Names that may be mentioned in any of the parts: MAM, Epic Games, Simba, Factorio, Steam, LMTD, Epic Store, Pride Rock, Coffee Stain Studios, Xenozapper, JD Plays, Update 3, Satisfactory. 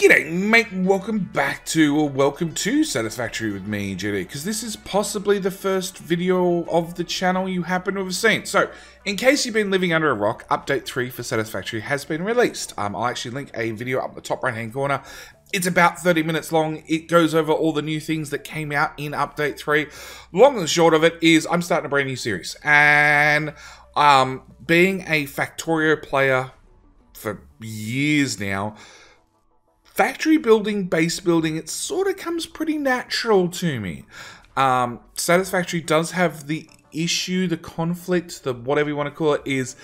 G'day mate, welcome to Satisfactory with me, JD, because this is possibly the first video of the channel you happen to have seen. So, in case you've been living under a rock, Update 3 for Satisfactory has been released. I'll actually link a video up the top right hand corner. It's about 30 minutes long. It goes over all the new things that came out in Update 3. Long and short of it is I'm starting a brand new series. And being a Factorio player for years now, factory building, base building, it sort of comes pretty natural to me. Satisfactory does have the issue, the conflict, the whatever you want to call it, is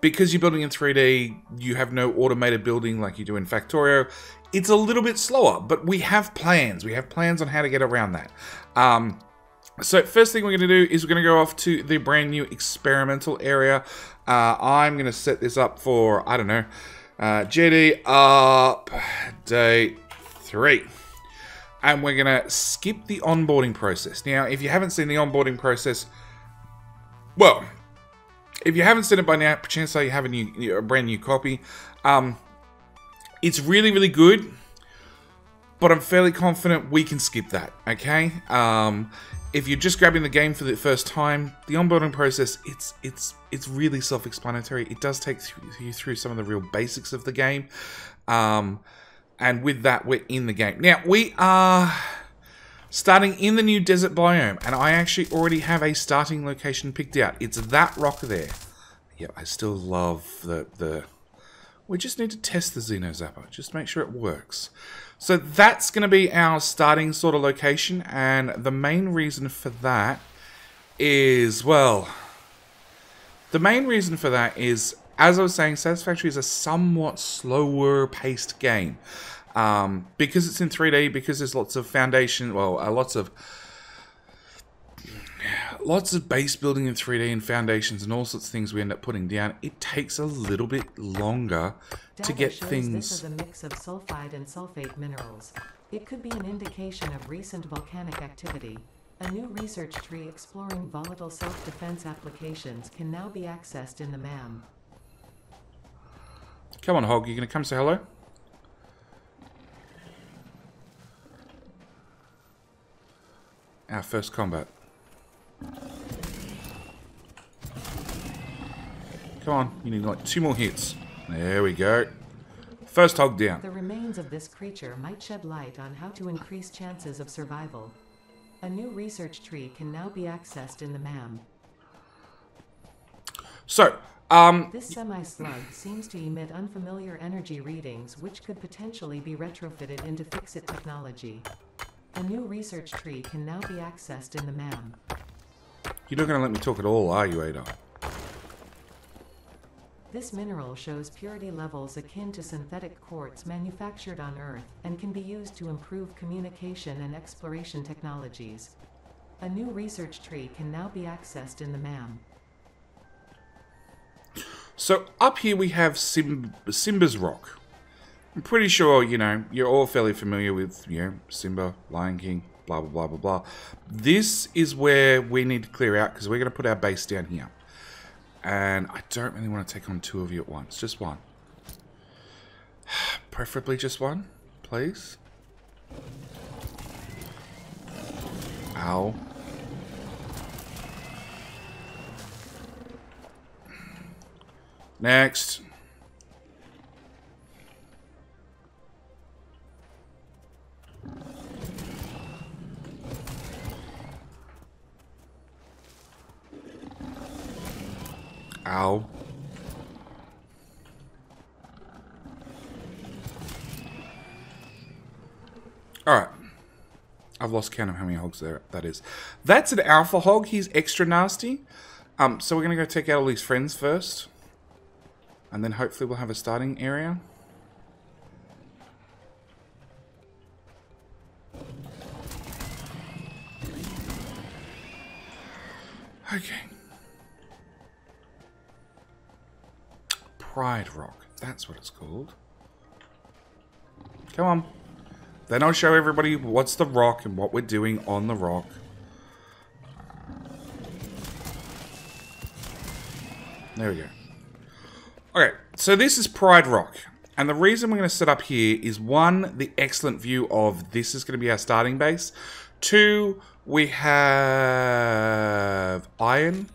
because you're building in 3D, you have no automated building like you do in Factorio. It's a little bit slower, but we have plans. We have plans on how to get around that. So first thing we're going to do is we're going to go off to the brand new experimental area. I'm going to set this up for, I don't know, JD update 3. And we're going to skip the onboarding process. Now, if you haven't seen the onboarding process, well, if you haven't seen it by now, perchance you have a brand new copy. It's really, really good, but I'm fairly confident we can skip that, okay? If you're just grabbing the game for the first time, the onboarding process, it's really self-explanatory. It does take you through some of the real basics of the game. And with that, we're in the game. Now, we are starting in the new desert biome, and I actually already have a starting location picked out. It's that rock there. Yeah, I still love the... We just need to test the Xenozapper, just make sure it works. So that's going to be our starting sort of location, and the main reason for that is, well, the main reason for that is, as I was saying, Satisfactory is a somewhat slower paced game. Because it's in 3D, because there's lots of foundation, well, lots of base building in 3D and foundations and all sorts of things we end up putting down, it takes a little bit longer to get things. This is a mix of sulfide and sulfate minerals. It could be an indication of recent volcanic activity. A new research tree exploring volatile self-defense applications can now be accessed in the MAM. Come on, Hog, you gonna come say hello? Our first combat. Come on, you need like 2 more hits. There we go. First hog down. The remains of this creature might shed light on how to increase chances of survival. A new research tree can now be accessed in the MAM. So, this semi-slug seems to emit unfamiliar energy readings, which could potentially be retrofitted into fix-it technology. A new research tree can now be accessed in the MAM. You're not going to let me talk at all, are you, Ada? This mineral shows purity levels akin to synthetic quartz manufactured on Earth and can be used to improve communication and exploration technologies. A new research tree can now be accessed in the MAM. So up here we have Simba's Rock. I'm pretty sure, you know, you're all fairly familiar with, you know, Simba, Lion King, blah, blah, blah, blah, blah. This is where we need to clear out because we're going to put our base down here. And I don't really want to take on 2 of you at once. Just one. Preferably just one, please. Ow. Next. Ow. Alright. I've lost count of how many hogs that is. That's an alpha hog. He's extra nasty. So we're going to go take out all these friends first. And then hopefully we'll have a starting area. Okay. Pride Rock. That's what it's called. Come on. Then I'll show everybody what's the rock and what we're doing on the rock. There we go. Okay, so this is Pride Rock. And the reason we're going to set up here is, one, the excellent view of this is going to be our starting base. Two, we have iron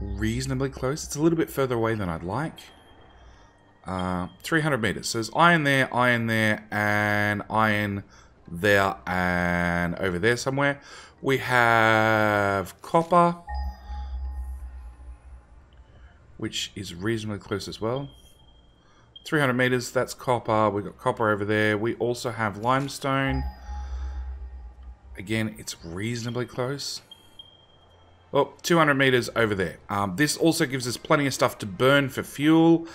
reasonably close. It's a little bit further away than I'd like. 300 meters. So there's iron there, and iron there, and over there somewhere. We have copper, which is reasonably close as well. 300 meters, that's copper. We've got copper over there. We also have limestone. Again, it's reasonably close. Oh, 200 meters over there. This also gives us plenty of stuff to burn for fuel.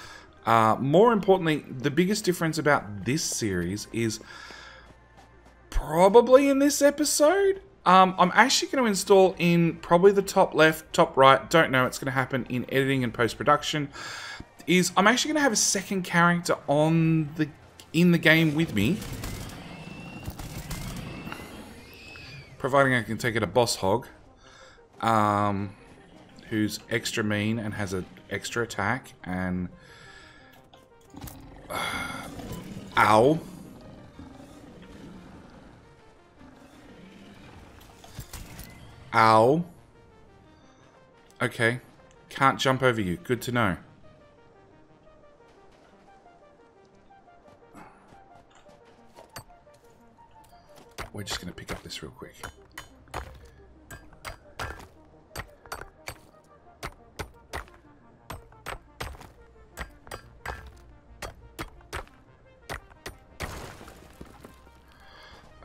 More importantly, the biggest difference about this series is probably in this episode. I'm actually going to install in probably the top left, top right. Don't know. It's going to happen in editing and post-production. Is I'm actually going to have a second character on the in the game with me, providing I can take it a boss hog, who's extra mean and has an extra attack and ow. Ow. Okay. Can't jump over you. Good to know. We're just going to pick up this real quick.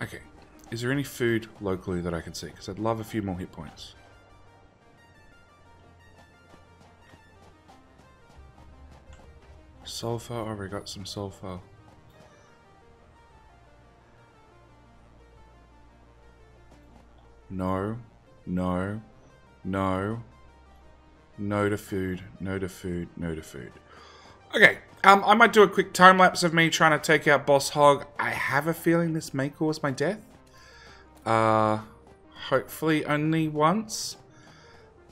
Okay. Is there any food locally that I can see? Because I'd love a few more hit points. Sulfur. Oh, we got some sulfur. No, no, no, no to food, no to food, no to food. Okay, I might do a quick time lapse of me trying to take out Boss Hog. I have a feeling this may cause my death. Hopefully only once.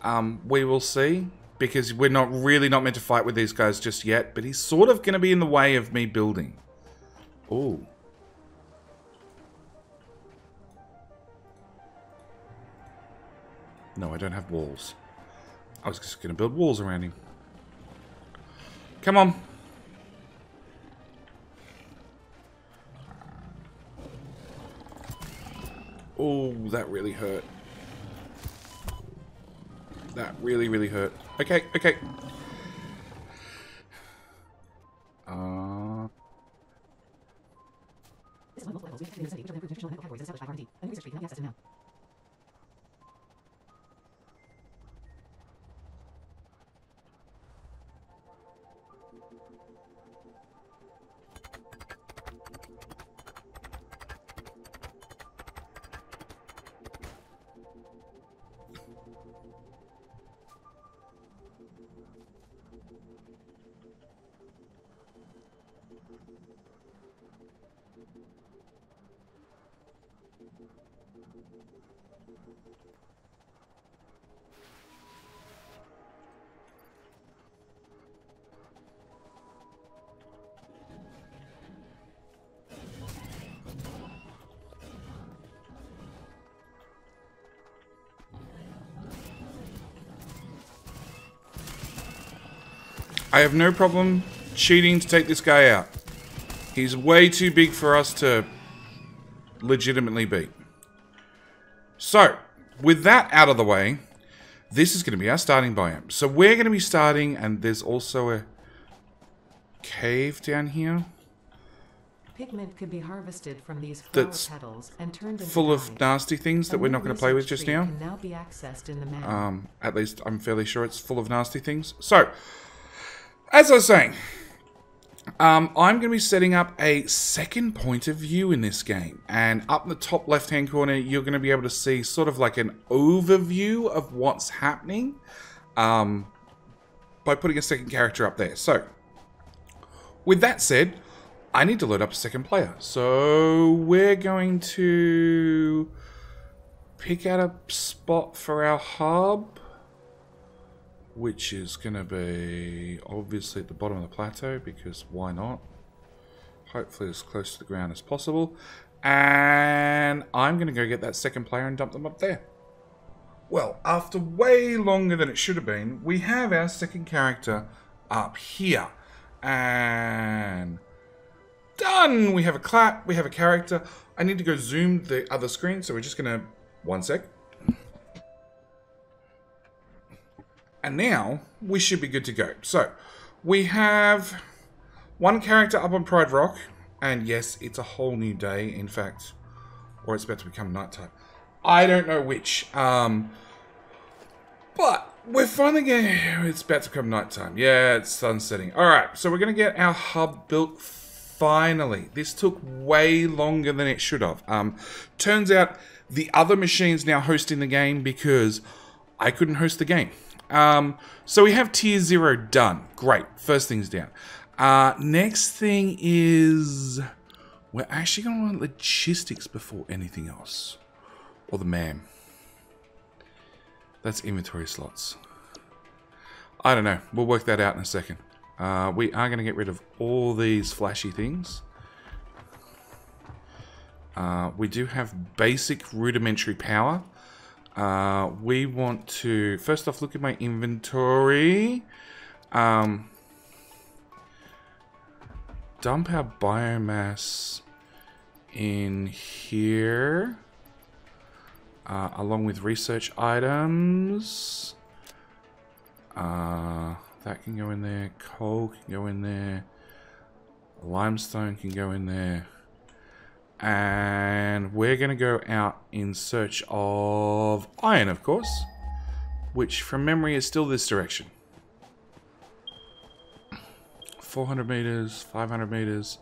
We will see, because we're not really not meant to fight with these guys just yet, but he's sort of going to be in the way of me building. Ooh. No, I don't have walls. I was just going to build walls around him. Come on. Oh, that really hurt. That really, really hurt. Okay, okay. I have no problem cheating to take this guy out. He's way too big for us to legitimately beat. So, with that out of the way, this is going to be our starting biome. So we're going to be starting, and there's also a cave down here. Pigment could be harvested from these flower petals and turned into full of nasty things that we're not going to play with just now. Can now be accessed in the map. At least I'm fairly sure it's full of nasty things. So, as I was saying, I'm going to be setting up a second point of view in this game, and up in the top left hand corner you're going to be able to see sort of like an overview of what's happening by putting a second character up there. So with that said, I need to load up a second player, so we're going to pick out a spot for our hub, which is going to be obviously at the bottom of the plateau, because why not? hopefully as close to the ground as possible. And I'm going to go get that second player and dump them up there. Well, after way longer than it should have been, we have our second character up here. And done! We have a clap, we have a character. I need to go zoom the other screen, so we're just going to... one sec. And now, we should be good to go. So, we have one character up on Pride Rock. And yes, it's a whole new day, in fact. Or it's about to become nighttime. I don't know which. But we're finally getting... it's about to become nighttime. Yeah, it's sunsetting. Alright, so we're going to get our hub built finally. This took way longer than it should have. Turns out the other machine's now hosting the game because I couldn't host the game. So we have tier 0 done. Great. First thing's down. Next thing is... we're actually going to want logistics before anything else. Or the MAM. That's inventory slots. I don't know. We'll work that out in a second. We are going to get rid of all these flashy things. We do have basic rudimentary power. We want to first off look at my inventory, dump our biomass in here, along with research items. That can go in there, coal can go in there, limestone can go in there. And we're going to go out in search of iron, of course. Which, from memory, is still this direction. 400 meters, 500 meters,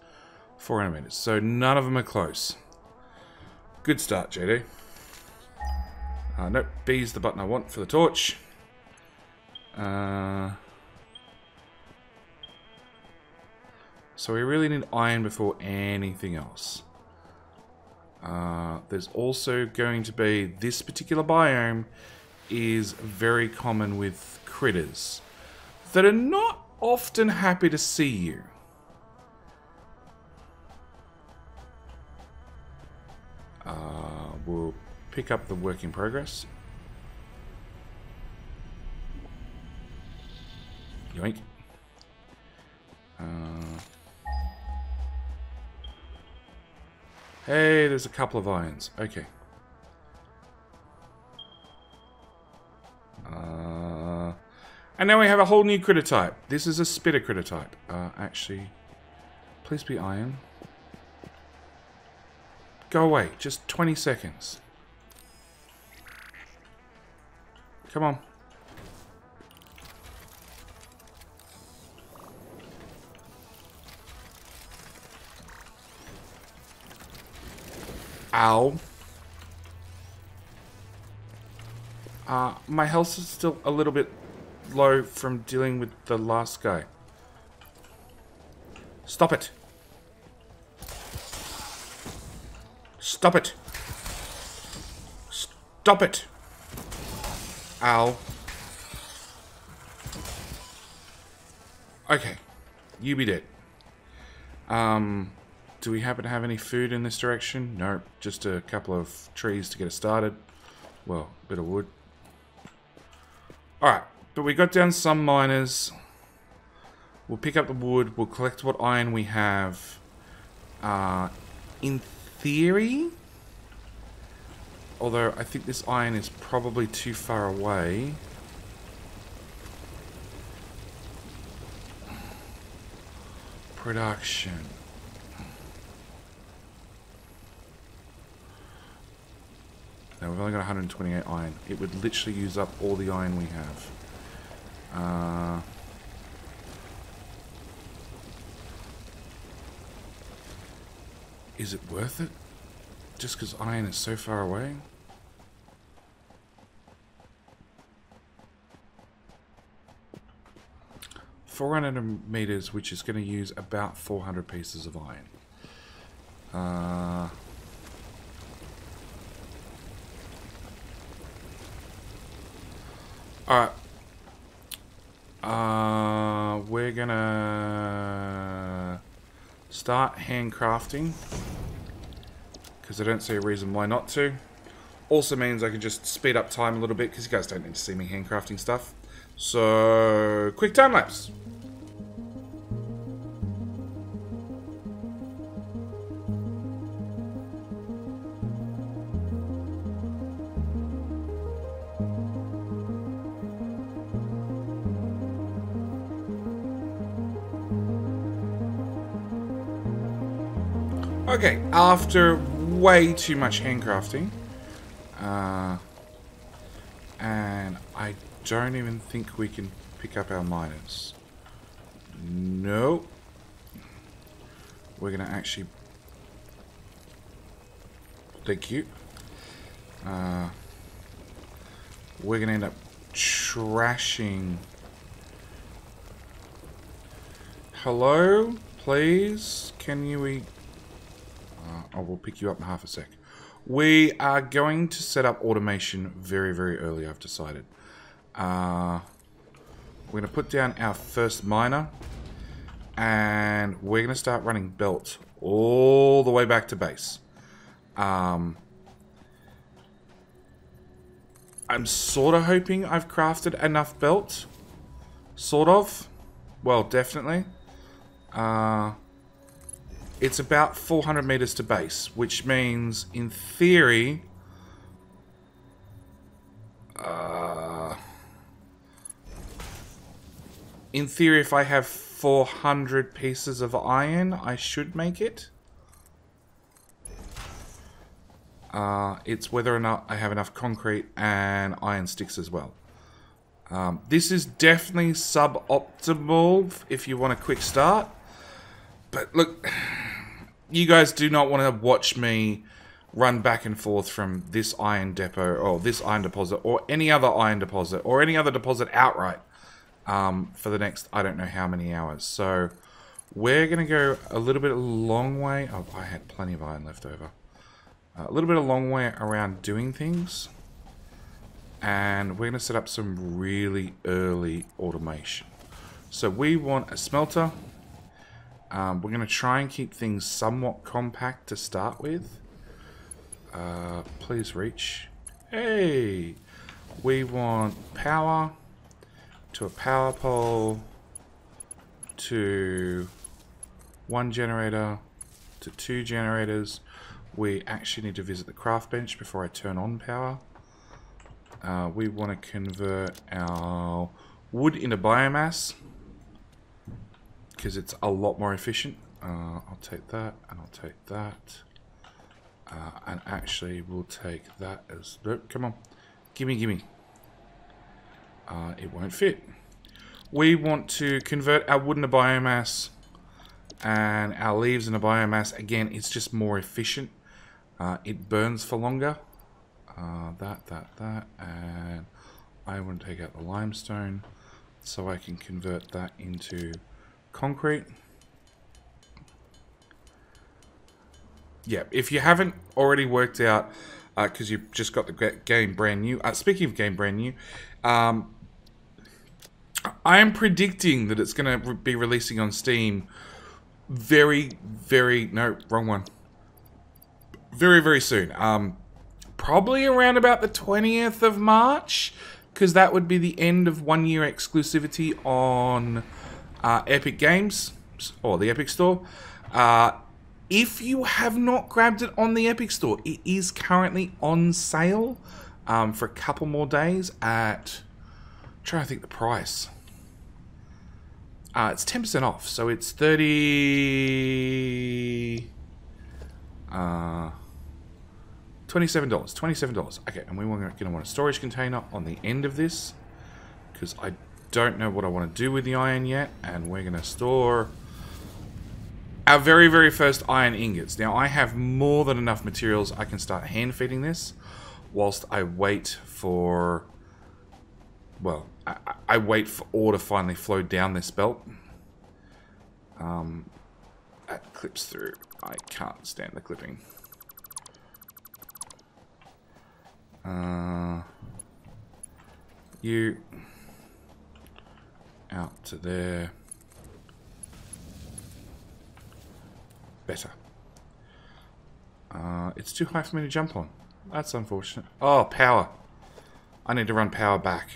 400 meters. So none of them are close. Good start, JD. Nope, B is the button I want for the torch. So we really need iron before anything else. There's also going to be, this particular biome is very common with critters that are not often happy to see you. We'll pick up the work in progress. Yoink. Hey, there's a couple of irons. Okay. And now we have a whole new critter type. This is a spitter critter type. Actually, please be iron. Go away. Just 20 seconds. Come on. Ow. My health is still a little bit low from dealing with the last guy. Stop it. Stop it. Stop it. Ow. Okay. You be dead. Do we happen to have any food in this direction? No, just a couple of trees to get us started. Well, a bit of wood. Alright, but we got down some miners. We'll pick up the wood. We'll collect what iron we have. In theory... although I think this iron is probably too far away. Production... now, we've only got 128 iron. It would literally use up all the iron we have. Is it worth it? Just because iron is so far away? $400 meters, which is going to use about 400 pieces of iron. Alright, we're gonna Start handcrafting, because I don't see a reason why not to. Also means I can just speed up time a little bit, because you guys don't need to see me handcrafting stuff. So, quick time lapse. Okay, after way too much handcrafting, and I don't even think we can pick up our miners. No. We're gonna actually... Thank you. We're gonna end up trashing... Hello? Please? Can you... I will pick you up in half a sec. We are going to set up automation very, very early, I've decided. We're going to put down our first miner. And we're going to start running belt all the way back to base. I'm sort of hoping I've crafted enough belt. Sort of. Well, definitely. It's about 400 meters to base, which means, in theory, if I have 400 pieces of iron, I should make it. It's whether or not I have enough concrete and iron sticks as well. This is definitely suboptimal if you want a quick start. But look, you guys do not want to watch me run back and forth from this iron depot or this iron deposit or any other iron deposit or any other deposit outright for the next I don't know how many hours. So we're going to go a little bit a long way. Oh, I had plenty of iron left over. A little bit a long way around doing things. And we're going to set up some really early automation. So we want a smelter. We're going to try and keep things somewhat compact to start with. Please reach. Hey! We want power to a power pole to one generator to two generators. We actually need to visit the craft bench before I turn on power. We want to convert our wood into biomass, because it's a lot more efficient. I'll take that, and I'll take that. And actually, we'll take that as... Nope, come on. Gimme, gimme. It won't fit. We want to convert our wood into biomass, and our leaves into biomass. Again, it's just more efficient. It burns for longer. That, and I want to take out the limestone, so I can convert that into... concrete. Yeah, if you haven't already worked out, because you've just got the game brand new. Speaking of game brand new, I am predicting that it's going to be releasing on Steam very, very soon. Probably around about the 20th of March, because that would be the end of 1 year exclusivity on... Epic Games, or the Epic Store. If you have not grabbed it on the Epic Store, it is currently on sale for a couple more days at... I'm trying to think the price. It's 10% off, so it's 30... $27. Okay, and we're going to want a storage container on the end of this, because I don't know what I want to do with the iron yet, and we're going to store our very, very first iron ingots. Now, I have more than enough materials. I can start hand-feeding this whilst I wait for... Well, I wait for ore to finally flow down this belt. That clips through. I can't stand the clipping. You... out to there. better. It's too high for me to jump on. That's unfortunate. Oh, power. I need to run power back.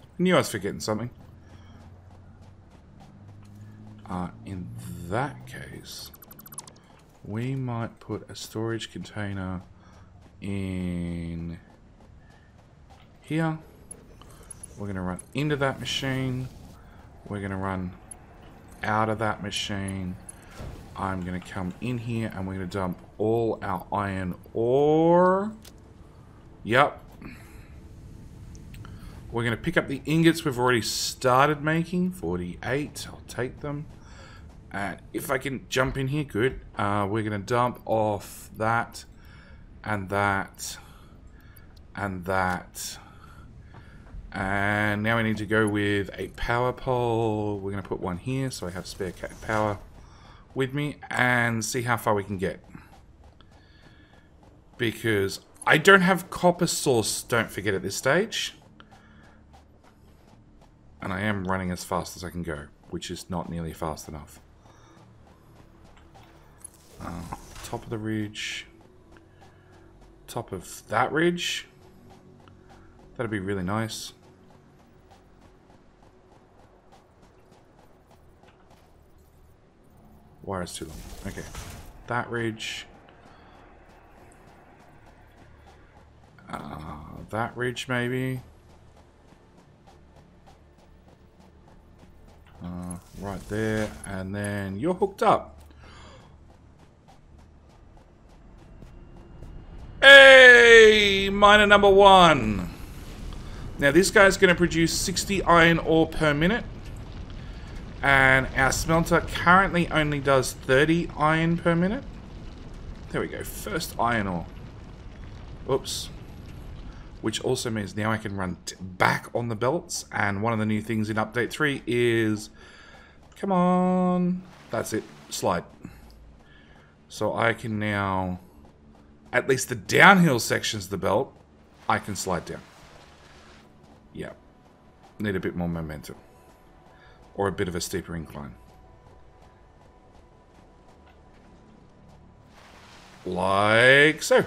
I knew I was forgetting something. In that case, we might put a storage container in here. We're going to run into that machine. We're going to run out of that machine. I'm going to come in here and we're going to dump all our iron ore. Yep. We're going to pick up the ingots we've already started making. 48. I'll take them. And if I can jump in here, good. We're going to dump off that and that and that. And now we need to go with a power pole. We're going to put one here so I have spare power with me and see how far we can get. Because I don't have copper source, don't forget, at this stage. And I am running as fast as I can go, which is not nearly fast enough. Top of the ridge. Top of that ridge. That'd be really nice. Wire is too long. Okay. That ridge. That ridge, maybe. Right there. And then you're hooked up. Hey! Miner number one. Now this guy's going to produce 60 iron ore per minute. And our smelter currently only does 30 iron per minute. There we go, first iron ore. Oops. Which also means now I can run back on the belts. And one of the new things in Update 3 is... Come on. That's it. Slide. So I can now... At least the downhill sections of the belt, I can slide down. Yeah. Need a bit more momentum. Or a bit of a steeper incline. Like so.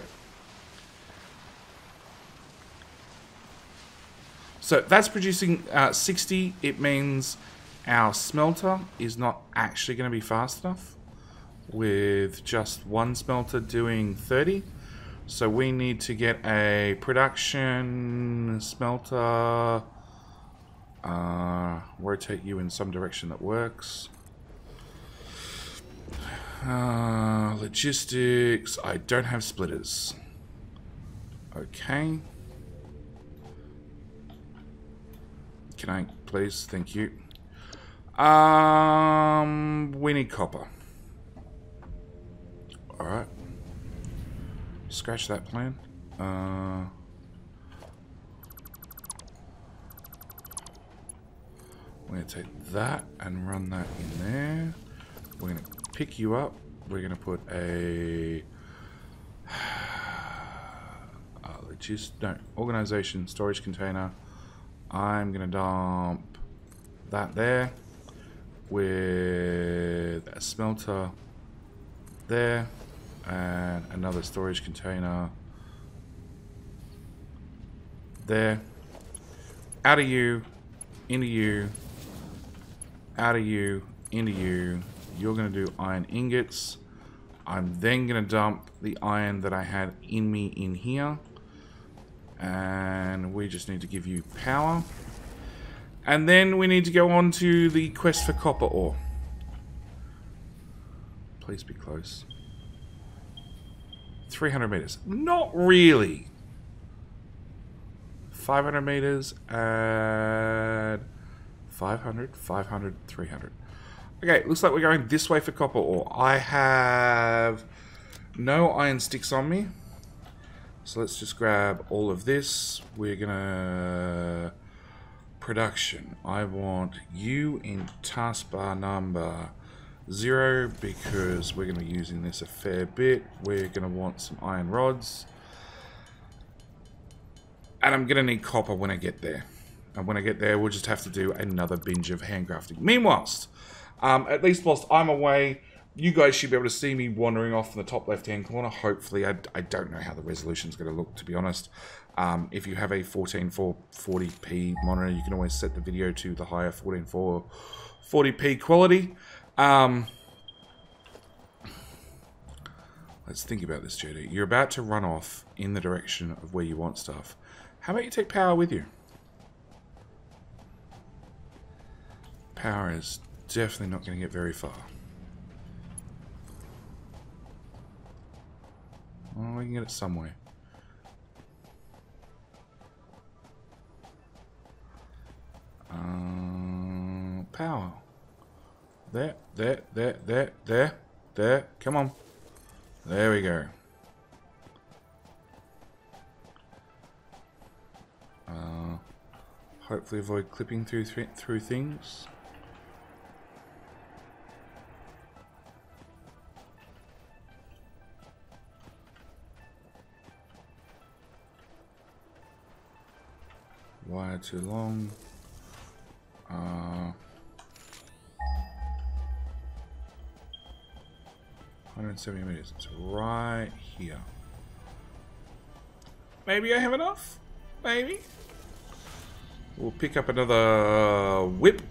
So that's producing 60. It means our smelter is not actually going to be fast enough. With just one smelter doing 30. So we need to get a production smelter. Rotate you in some direction that works. Logistics. I don't have splitters. Okay. Can I please? Thank you. We need copper. Alright. Scratch that plan. We're going to take that and run that in there. We're going to pick you up. We're going to put a... organization storage container. I'm going to dump that there. With a smelter there. And another storage container there. Out of you. Into you. Out of you. Into you. You're going to do iron ingots. I'm then going to dump the iron that I had in me in here. And we just need to give you power. And then we need to go on to the quest for copper ore. Please be close. 300 meters. Not really. 500 meters and 500, 500, 300. Okay, looks like we're going this way for copper ore. I have no iron sticks on me. So let's just grab all of this. We're gonna... Production. I want you in taskbar number 0 because we're gonna be using this a fair bit. We're gonna want some iron rods. And I'm going to need copper when I get there. And when I get there, we'll just have to do another binge of handcrafting. Meanwhile, at least whilst I'm away, you guys should be able to see me wandering off in the top left-hand corner. Hopefully, I don't know how the resolution's going to look, to be honest. If you have a 1440p monitor, you can always set the video to the higher 1440p quality. Let's think about this, JD. You're about to run off in the direction of where you want stuff. How about you take power with you? Power is definitely not going to get very far. Oh, we can get it somewhere. Power. There. Come on. There we go. Hopefully avoid clipping through things. Wire too long. $170 meters. It's right here. Maybe I have enough? Maybe? We'll pick up another whip.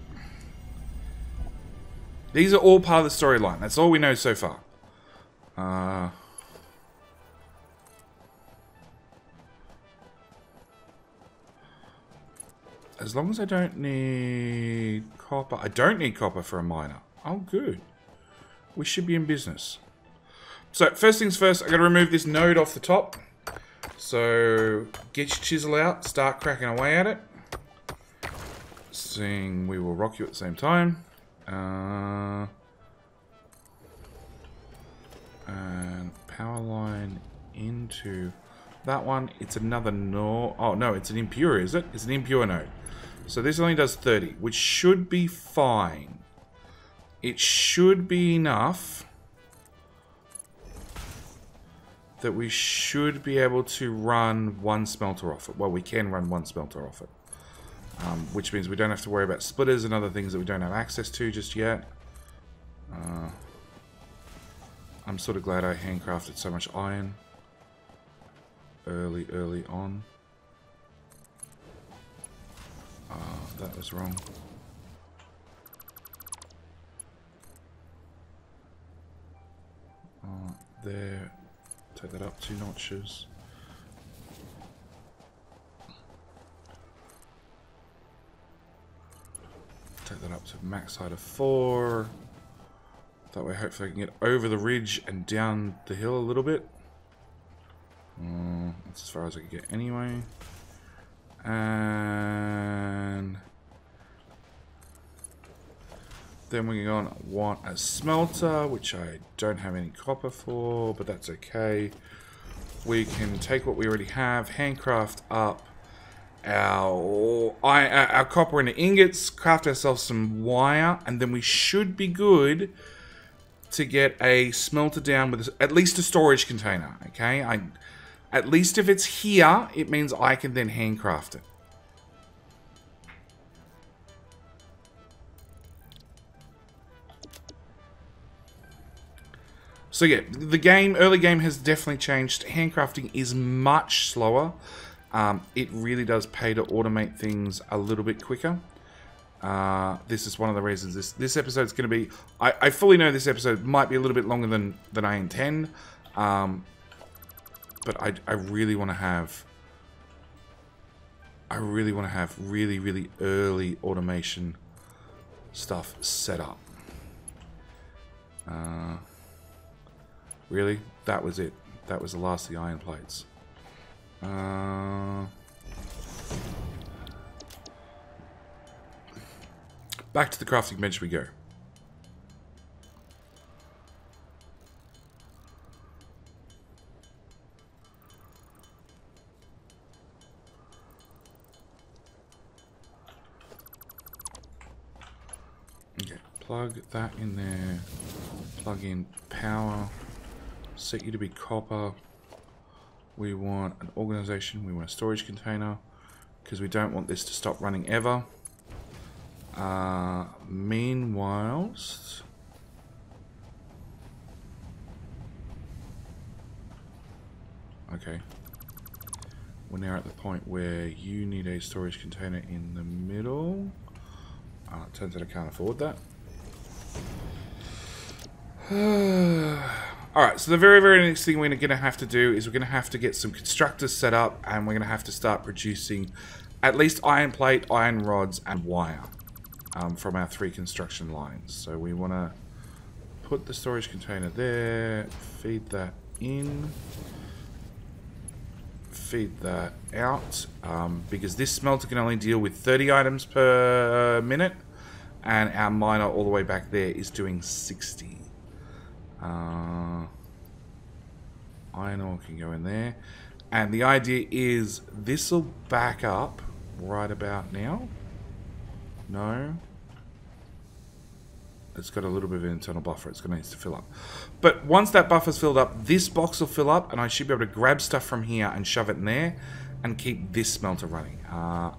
These are all part of the storyline. That's all we know so far. As long as I don't need copper. I don't need copper for a miner. Oh, good. We should be in business. So, first things first, I'm going to remove this node off the top. So, get your chisel out. Start cracking away at it. Seeing we will rock you at the same time. And power line into... that one, it's another no. Oh no, it's an impure, is it? It's an impure node. So this only does 30, which should be fine. It should be enough that we should be able to run one smelter off it. Well, we can run one smelter off it, which means we don't have to worry about splitters and other things that we don't have access to just yet. I'm sort of glad I handcrafted so much iron early on. That was wrong. There, take that up 2 notches. Take that up to max height of 4. That way hopefully I can get over the ridge and down the hill a little bit. That's as far as I can get anyway. And then we're going to want a smelter, which I don't have any copper for, but that's okay. We can take what we already have, handcraft up our copper into ingots, craft ourselves some wire, and then we should be good to get a smelter down with at least a storage container, okay? At least if it's here, it means I can then handcraft it. So yeah, the game, early game has definitely changed. Handcrafting is much slower. It really does pay to automate things a little bit quicker. This is one of the reasons this episode's going to be... I fully know this episode might be a little bit longer than I intend. But I really want to have... I really want to have really, really early automation stuff set up. Really? That was it. That was the last of the iron plates. Back to the crafting bench we go. Okay, plug that in there. Plug in power. Set you to be copper. We want an organization. We want a storage container. Because we don't want this to stop running ever. Meanwhile, okay. We're now at the point where you need a storage container in the middle. It turns out I can't afford that. Alright, so the very next thing we're going to have to do is we're going to have to get some constructors set up, and we're going to have to start producing at least iron plate, iron rods, and wire from our 3 construction lines. So we want to put the storage container there, feed that in, feed that out, because this smelter can only deal with 30 items per minute, and our miner all the way back there is doing 60. Iron ore can go in there, and the idea is this will back up right about now. No, it's got a little bit of an internal buffer, it's going to need to fill up, but once that buffer's filled up, this box will fill up, and I should be able to grab stuff from here and shove it in there and keep this smelter running.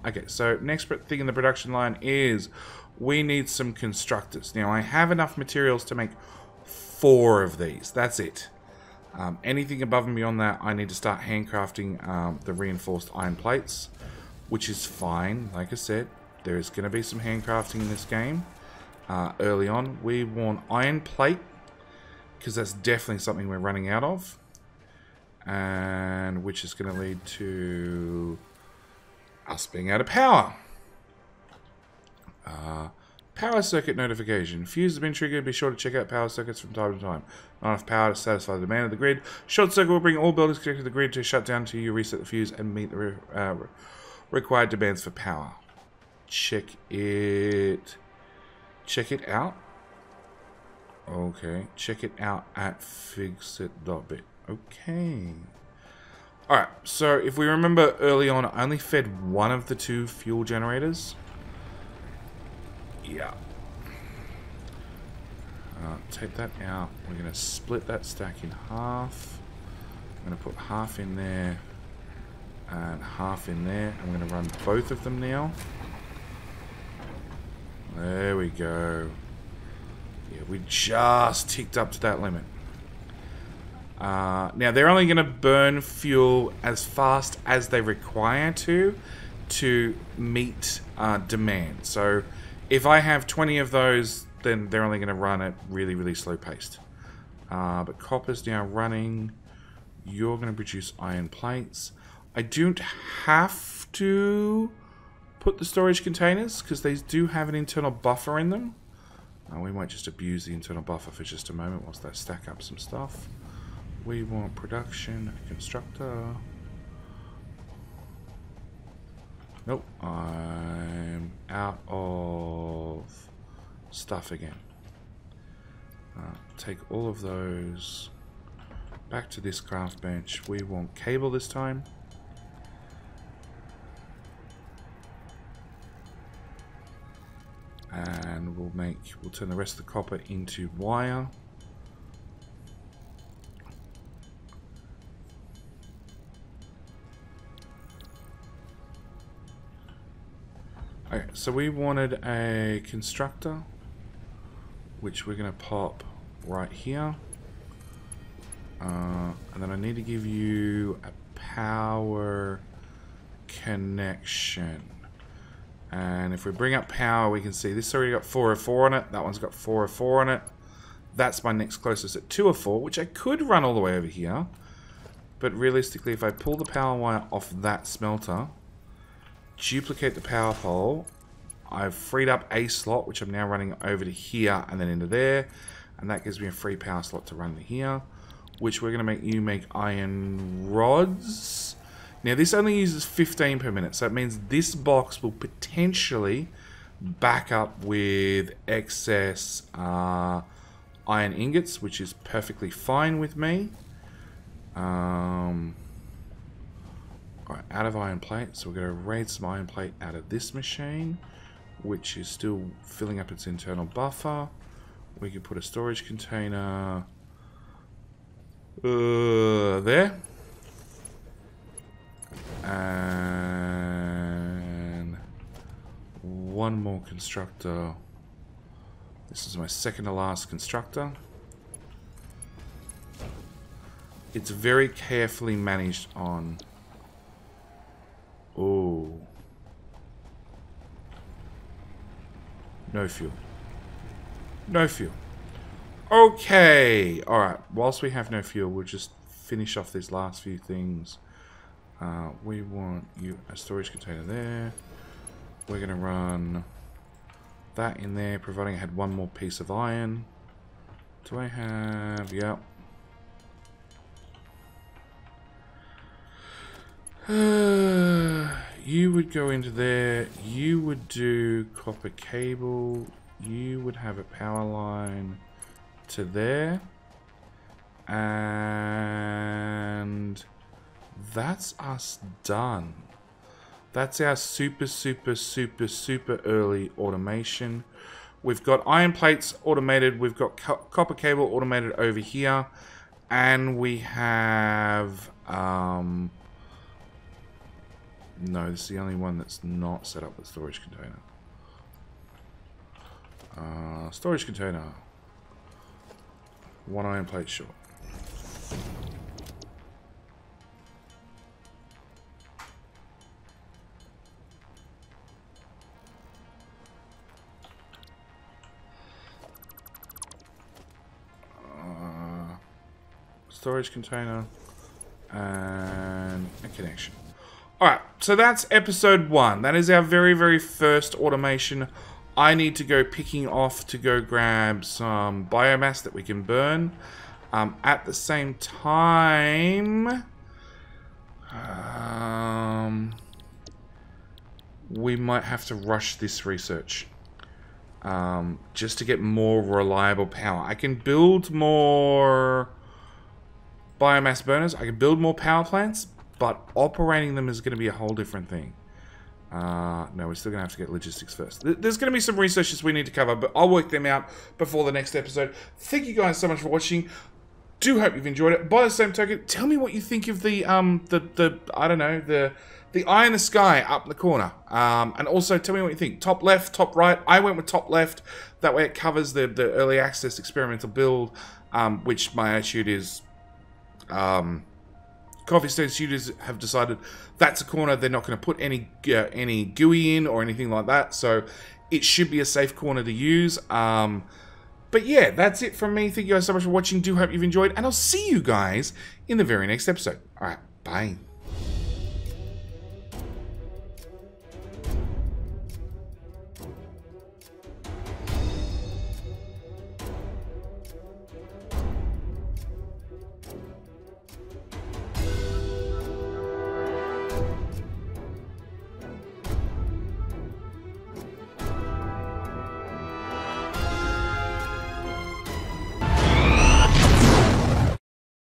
Okay, so next thing in the production line is we need some constructors. Now I have enough materials to make 4 of these, that's it. Anything above and beyond that, I need to start handcrafting the reinforced iron plates, which is fine. Like I said, there is going to be some handcrafting in this game early on. We want iron plate, because that's definitely something we're running out of, and which is going to lead to us being out of power. Power circuit notification. Fuses have been triggered. Be sure to check out power circuits from time to time. Not enough power to satisfy the demand of the grid. Short circuit will bring all buildings connected to the grid to shut down until you reset the fuse and meet the required demands for power. Check it out. Okay. Check it out at fixit.bit. Okay. Alright. So if we remember early on, I only fed one of the 2 fuel generators. Yeah. Take that out. We're going to split that stack in half. I'm going to put half in there and half in there. I'm going to run both of them now. There we go. Yeah, we just ticked up to that limit. Now, they're only going to burn fuel as fast as they require to meet demand. So if I have 20 of those, then they're only going to run at really slow paced. But copper's now running. You're going to produce iron plates. I don't have to put the storage containers, because they do have an internal buffer in them. We might just abuse the internal buffer for just a moment whilst they stack up some stuff. We want production, constructor. Nope, I'm out of stuff again. Take all of those back to this craft bench. We want cable this time. And we'll turn the rest of the copper into wire. Okay, so we wanted a constructor, which we're going to pop right here. And then I need to give you a power connection. And if we bring up power, we can see this already got 404 on it. That one's got 404 on it. That's my next closest at 204, which I could run all the way over here. But realistically, if I pull the power wire off that smelter, duplicate the power pole, I've freed up a slot, which I'm now running over to here and then into there, and that gives me a free power slot to run to here, which we're going to make you make iron rods. Now this only uses 15 per minute, so it means this box will potentially back up with excess iron ingots, which is perfectly fine with me. Alright, out of iron plate, so we're going to raid some iron plate out of this machine, which is still filling up its internal buffer. We can put a storage container there, and one more constructor. This is my second to last constructor. It's very carefully managed on. Oh. No fuel. No fuel. Okay. Alright. Whilst we have no fuel, we'll just finish off these last few things. We want you a storage container there. We're going to run that in there, providing I had one more piece of iron. Do I have... Yep. You would go into there. You would do copper cable. You would have a power line to there. And... that's us done. That's our super early automation. We've got iron plates automated. We've got copper cable automated over here. And we have... no, this is the only one that's not set up with storage container. Storage container. One iron plate short. Storage container and a connection. Alright, so that's episode 1. That is our very first automation. I need to go picking off to go grab some biomass that we can burn. At the same time, we might have to rush this research just to get more reliable power. I can build more biomass burners. I can build more power plants, but operating them is going to be a whole different thing. No, we're still going to have to get logistics first. There's going to be some researches we need to cover, but I'll work them out before the next episode. Thank you guys so much for watching. Do hope you've enjoyed it. By the same token, tell me what you think of the I don't know, the eye in the sky up in the corner. And also tell me what you think. Top left, top right. I went with top left. That way it covers the early access experimental build, which my attitude is... Coffee Stain Studios have decided that's a corner. They're not going to put any GUI in or anything like that, so it should be a safe corner to use. But yeah, that's it from me. Thank you guys so much for watching. Do hope you've enjoyed, and I'll see you guys in the very next episode. All right, bye.